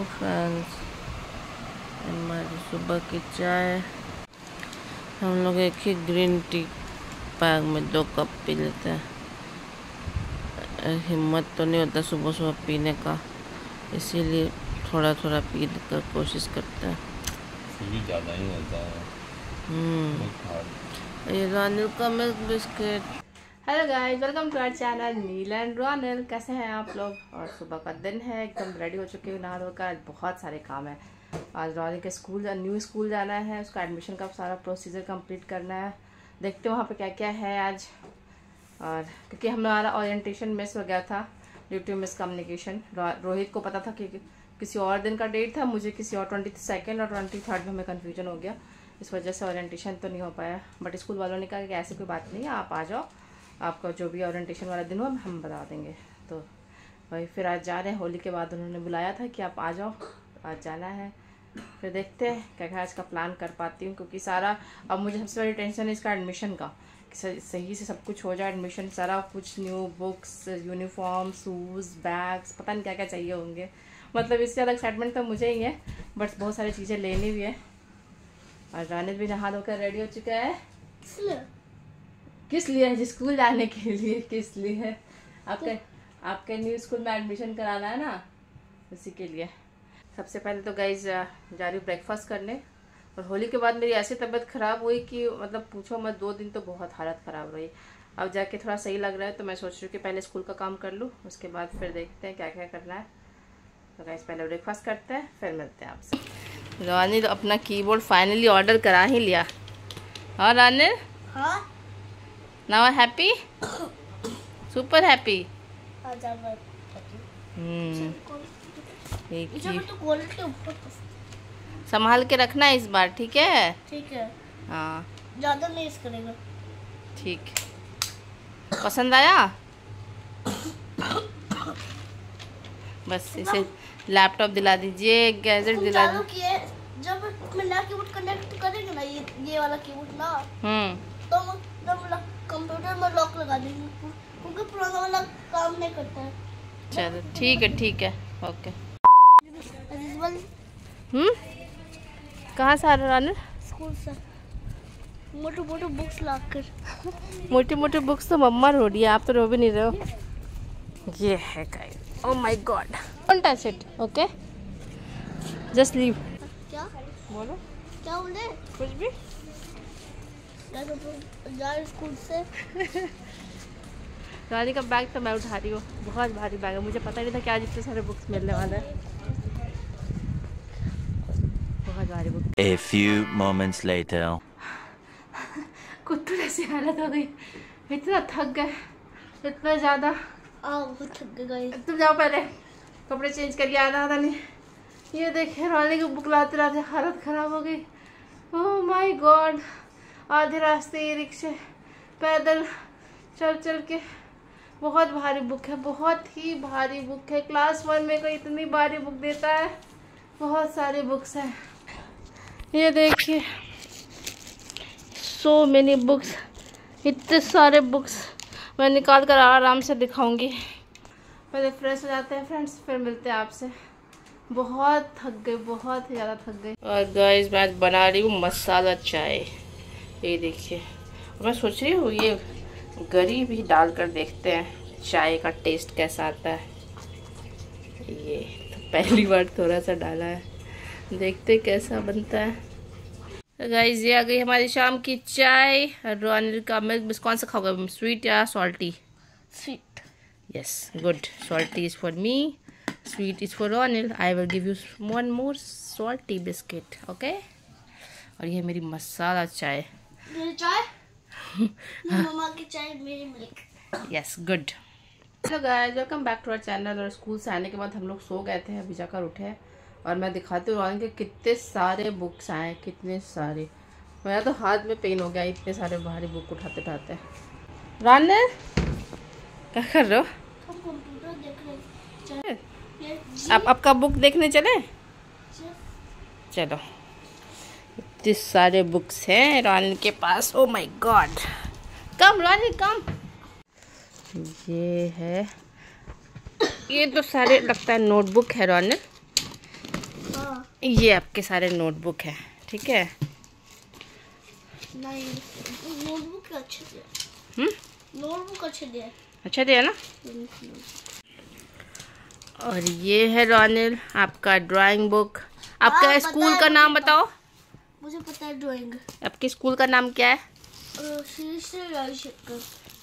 Hello friends, हमारी सुबह की चाय। हम लोग एक ही ग्रीन टी पैक में 2 कप पी लेते हैं। हिम्मत तो नहीं होता सुबह सुबह पीने का, इसीलिए थोड़ा थोड़ा पी कर कोशिश करते हैं। ज़्यादा ही होता है। ये रोनिल का milk biscuit. Hello guys, welcome to our channel Neel and Ronil. कैसे हैं आप लोग? और सुबह का दिन है, एकदम रेडी हो चुके हैं। नहा धोकर बहुत सारे काम है। आज रोनिल के स्कूल, न्यू स्कूल जाना है, उसका एडमिशन का सारा प्रोसीजर कंप्लीट करना है। देखते हो वहाँ पे क्या क्या है आज। और क्योंकि हमारा ओरिएंटेशन मिस हो गया था due to miscommunication. Rohit को पता था कि किसी और दिन का डेट था, मुझे किसी और 22nd और 23rd में हमें कन्फ्यूजन हो गया। इस वजह से ओरिएंटेशन तो नहीं हो पाया, बट स्कूल वालों ने कहा कि ऐसी कोई बात नहीं है, आप आ जाओ, आपका जो भी ओरिएंटेशन वाला दिन हो हम बता देंगे। तो भाई फिर आज जा रहे हैं। होली के बाद उन्होंने बुलाया था कि आप आ जाओ, आज जाना है। फिर देखते हैं क्या क्या आज का प्लान कर पाती हूँ, क्योंकि सारा अब मुझे सबसे बड़ी टेंशन है इसका एडमिशन का, कि सही से सब कुछ हो जाए। एडमिशन सारा कुछ, new books, uniform, shoes, bags, पता नहीं क्या क्या चाहिए होंगे। मतलब इससे ज़्यादा एक्साइटमेंट तो मुझे ही है, बट बहुत सारी चीज़ें लेनी भी है। और रानिल भी नहा धोकर रेडी हो चुका है। किस लिए है? स्कूल जाने के लिए। किस लिए है? आपके न्यू स्कूल में एडमिशन कराना है ना, उसी के लिए। सबसे पहले तो गाइज जा रही हूँ ब्रेकफास्ट करने। और होली के बाद मेरी ऐसी तबीयत ख़राब हुई कि मतलब पूछो मत। 2 दिन तो बहुत हालत ख़राब रही। अब जाके थोड़ा सही लग रहा है, तो मैं सोच रही हूँ कि पहले स्कूल का काम कर लूँ, उसके बाद फिर देखते हैं क्या क्या करना है। तो गाइज पहले ब्रेकफास्ट करते हैं, फिर मिलते हैं आपसे। रानिल अपना कीबोर्ड फाइनली ऑर्डर करा ही लिया। और Ranil, Now happy? Super happy. संभाल के रखना इस बार, ठीक है? ठीक है। हाँ, ज़्यादा नहीं यूज़ करेगा। ठीक। पसंद आया? बस इसे लैपटॉप दिला दीजिए, गैजेट दिला दीजिए। जब मैं नया कीबोर्ड कनेक्ट करेंगे ना, ये वाला कीबोर्ड ना, तो कंप्यूटर में लॉक लगा देंगे, क्योंकि पुराना वाला काम नहीं करता है। चलो ठीक है, ठीक है, ओके। कहाँ से आ रहा है? स्कूल से। मोटे मोटे बुक्स लाकर। मोटे मोटे बुक्स तो मम्मा रो रही है, आप तो रो भी नहीं रहे हो। ये है guys, oh my God, don't touch it, okay, just leave. क्या बोलो? क्या बोले? कुछ भी। स्कूल से रानी का बैग तो मैं उठा रही हूँ, बहुत भारी बैग है। मुझे पता नहीं था कि आज इतने सारे बुक्स मिलने वाले हैं, बहुत भारी books. A few moments later. कुत्तू जैसी हालत हो गई, इतना थक गए, इतना ज़्यादा। बहुत थक गए। तुम जाओ, पहले कपड़े चेंज करके आना था। नहीं ये देखे, रानी की बुक लाते लाते हालत ख़राब हो गई। ओह माय गॉड, आधे रास्ते ये रिक्शे, पैदल चल चल के। बहुत भारी बुक है, बहुत ही भारी बुक है। क्लास 1 में कोई इतनी भारी बुक देता है? बहुत सारे बुक्स हैं, ये देखिए, सो मेनी बुक्स। इतने सारे बुक्स मैं निकाल कर आराम से दिखाऊंगी। पहले फ्रेश हो जाते हैं फ्रेंड्स, फिर मिलते हैं आपसे। बहुत थक गए, बहुत ही ज़्यादा थक गए। और गाइस मैं आज बना रही हूँ मसाला चाय, ये देखिए। मैं सोच रही हूँ ये गरी भी डाल कर देखते हैं चाय का टेस्ट कैसा आता है। ये तो पहली बार थोड़ा सा डाला है, देखते कैसा बनता है। तो गाइस ये आ गई हमारी शाम की चाय। रोनिल का मिल्क बिस्किट। कौन सा खाओगे, स्वीट या salty? Sweet. Yes, good. Salty is for me, sweet is for Ronil. I will give you 1 more salty biscuit, okay. और ये मेरी मसाला चाय। मेरी चाय मम्मा की चाय, मेरी milk. Yes, good. Hello guys, welcome back to our channel. और स्कूल से आने के बाद हम लोग सो गए थे, अभी जाकर उठे। और मैं दिखाती हूँ रोनिल के कितने सारे बुक्स आए, कितने सारे। मेरा तो हाथ में पेन हो गया, इतने सारे भारी बुक उठाते उठाते। रोनिल क्या कर रहे हो? हम कंप्यूटर देख रहे हैं। आप आपका बुक देखने चले? चलो, इतने सारे बुक्स हैं रोनिल के पास। Oh my God, come Ronil come. ये है, ये तो सारे लगता है नोटबुक है रोनिल। ये आपके सारे नोटबुक हैं, ठीक है। नहीं, नोटबुक अच्छे दिया। नोटबुक अच्छे दिया, अच्छा दिया ना। और ये है रोनिल, आपका ड्राइंग बुक। आपका स्कूल का नाम बताओ। मुझे पता है ड्राइंग। आपके स्कूल का नाम क्या है?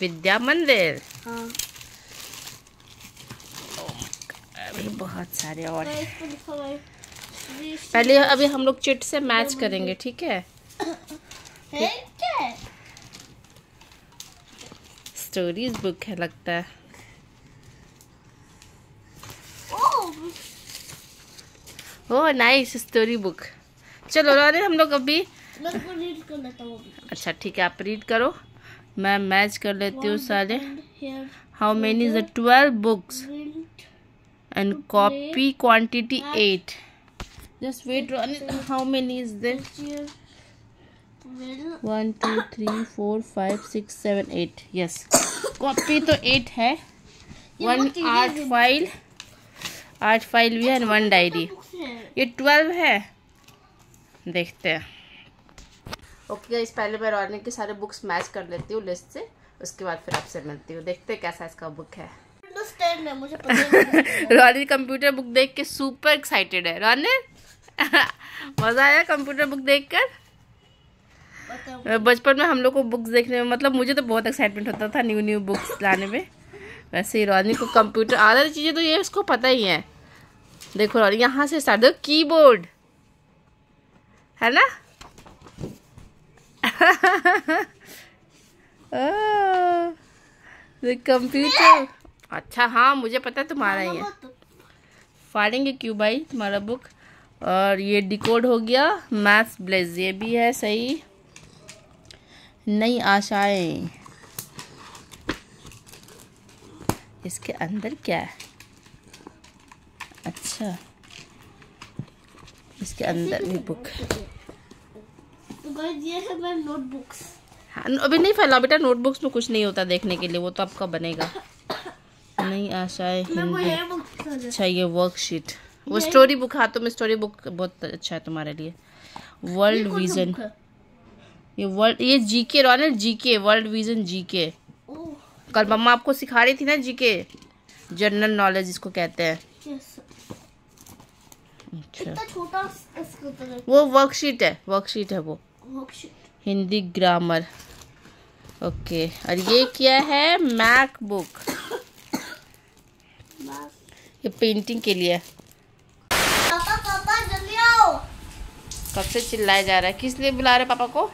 विद्या मंदिर। हाँ। अभी बहुत सारे और हैं। पहले अभी हम लोग चिट से मैच करेंगे, ठीक है। स्टोरीज बुक है लगता है। Oh nice, story book. चलो रोनिल हम लोग अभी रीड कर लेता हूँ। अच्छा ठीक है, आप रीड करो, मैं मैच कर लेती हूँ सारे। How many is 12 books and copy quantity 8। Just wait, Ronil. How many is there? 1, 2, 3, 4, 5, 6, 7, 8. Yes. Copy तो 8 है। 1 आर्ट फाइल भी है और 1 डायरी। ये 12 है। देखते हैं। ओके गाइस, पहले मैं रोनिल के सारे बुक्स मैच कर लेती हूँ लिस्ट से, उसके बाद फिर आपसे मिलती हूँ। देखते हैं कैसा इसका बुक है। मुझे रोनिल कंप्यूटर बुक देख के सुपर एक्साइटेड है। रोनिल मजा आया कंप्यूटर बुक देखकर? बचपन में हम लोग को बुक्स देखने में, मतलब मुझे तो बहुत एक्साइटमेंट होता था न्यू न्यू बुक्स लाने में। वैसे ही रोनिल को कंप्यूटर आदर चीज़ें तो ये उसको पता ही है। देखो रोनिल यहाँ से स्टार्ट हो, कीबोर्ड है ना। कंप्यूटर अच्छा, हाँ मुझे पता है तुम्हारा ही है। फाड़ेंगे क्यों भाई तुम्हारा बुक। और ये डिकोड हो गया, मैथ्स ब्लेज ये भी है सही। नई आशाएं, इसके अंदर क्या है? अच्छा इसके अंदर भी बुक है। तो ये है मेरा नोटबुक्स। हाँ अभी नहीं फैला बेटा, नोटबुक्स में कुछ नहीं होता देखने के लिए, वो तो आपका बनेगा। नहीं आशाएं हिंदी, अच्छा ये वर्कशीट, वो स्टोरी बुक। हाँ तुम स्टोरी बुक बहुत अच्छा है तुम्हारे लिए। वर्ल्ड विजन, ये वर्ल्ड, ये GK Ronil, GK world vision GK. कल मम्मा आपको सिखा रही थी ना जीके, जनरल नॉलेज इसको कहते हैं। अच्छा वो वर्कशीट है, वर्कशीट है वो। Hindi grammar, okay. और ये क्या है? मैक बुक, ये पेंटिंग के लिए। पापा पापा जल्दी आओ। कब से चिल्लाया जा रहा है, किस लिए बुला रहे पापा को?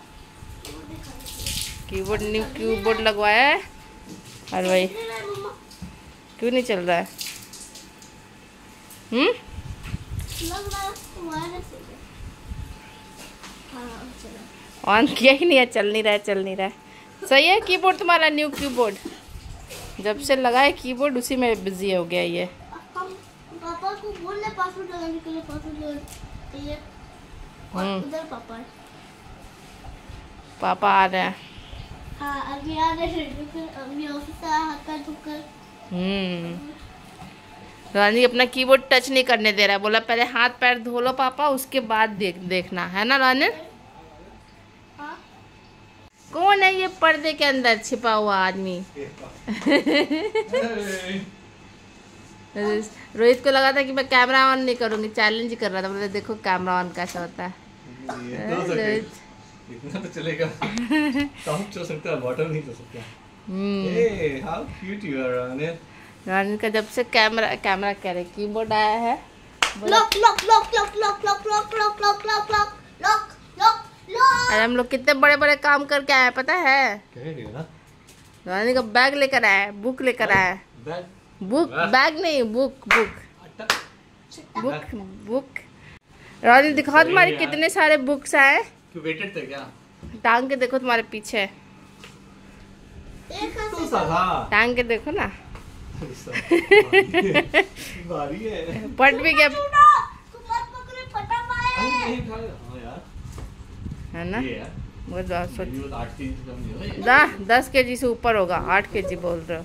कीबोर्ड, न्यू कीबोर्ड लगवाया है। और भाई क्यों नहीं चल रहा है? ऑन किया ही नहीं है, चल नहीं रहा है। सही है कीबोर्ड तुम्हारा, न्यू कीबोर्ड जब से लगा है कीबोर्ड उसी में बिजी हो गया ये। पापा को बोल ले पासवर्ड लगाने के लिए, पासवर्ड ये उधर पापा आ रहे हैं। हाँ अभी आ रहे हैं, अभी ऑफिस आकर धोकर। रानी अपना कीबोर्ड टच नहीं करने दे रहा है, बोला पहले हाथ पैर धो लो पापा, उसके बाद देखना है ना रानी। कौन है ये पर्दे के अंदर छिपा हुआ आदमी? रोहित को लगा था कि मैं कैमरा ऑन नहीं करूंगी, चैलेंज कर रहा था। मतलब देखो कैमरा ऑन कैसा होता है। इतना तो चलेगा, टॉप चल सकता है, बॉटम नहीं चल सकता। ए how cute you are Ronil. Ronil का जब से कैमरा कह रहे कीबोर्ड आया है। Lock lock lock lock lock lock lock lock lock lock lock lock lock. अरे हम लोग कितने बड़े बड़े काम करके आए पता है। रोनिल का बैग लेकर आया, बुक लेकर आया। बुक। रोनिल दिखाओ तुम्हारे कितने सारे बुक्स आए। टांग के देखो तुम्हारे पीछे, टांग के देखो ना। पट भी गया है ना। वो 10 केजी से ऊपर होगा, 8 केजी बोल रहे हो।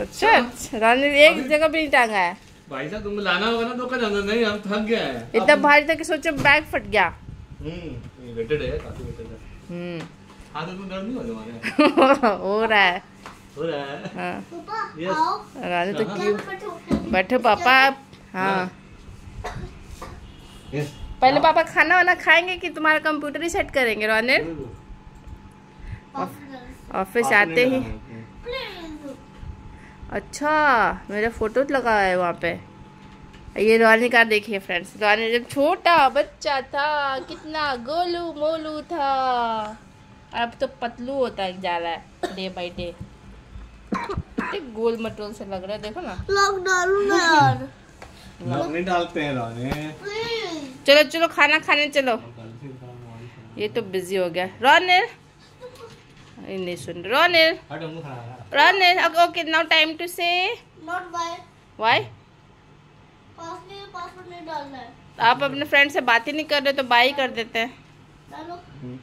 अच्छा रोनिल एक जगह भी नहीं टांगा है। भाई साहब तुमको लाना होगा ना दो, नहीं हम थक गया है इतना भारी था कि सोचो बैग फट गया। वेटेड है काफी, वेटेड है। हाथ में दर्द नहीं हो रहा है? हो रहा है, हो रहा है। हां पापा आओ राधे तो क्यों बैठो पापा आप। हां यस पहले पापा खाना वाला खाएंगे कि तुम्हारा कंप्यूटर ही सेट करेंगे रोनिल? ऑफिस आते ही अच्छा मेरा फोटो लगा है वहाँ पे। ये रोनिल का देखिए फ्रेंड्स, रोनिल जब छोटा बच्चा था कितना गोलू मोलू था, अब तो पतलू होता जा रहा है डे बाय डे। गोल मटोल से लग रहा है, देखो ना लॉक डालूंगा यार। लॉक नहीं डालते हैं रोनिल। चलो चलो खाना खाने चलो। ये तो बिजी हो गया रोनिल, नहीं सुन Ronil. Ronil okay now time to say not bye why. Password नहीं डालना है। आप अपने फ्रेंड से बात ही नहीं कर रहे तो बाय कर देते हैं। डालो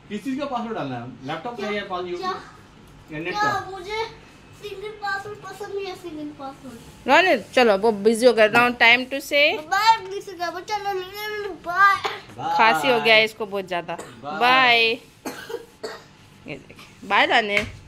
किस चीज का पासवर्ड डालना है? लैपटॉप का या कॉल यूट्यूब या नेट का? मुझे सिंगल पासवर्ड पसंद नहीं है, सिंगल पासवर्ड। रोनिल चलो वो बिजी हो गया, now time to say bye. किसी का चलो बाय। खांसी हो गया इसको बहुत ज्यादा। Bye bye Ronil.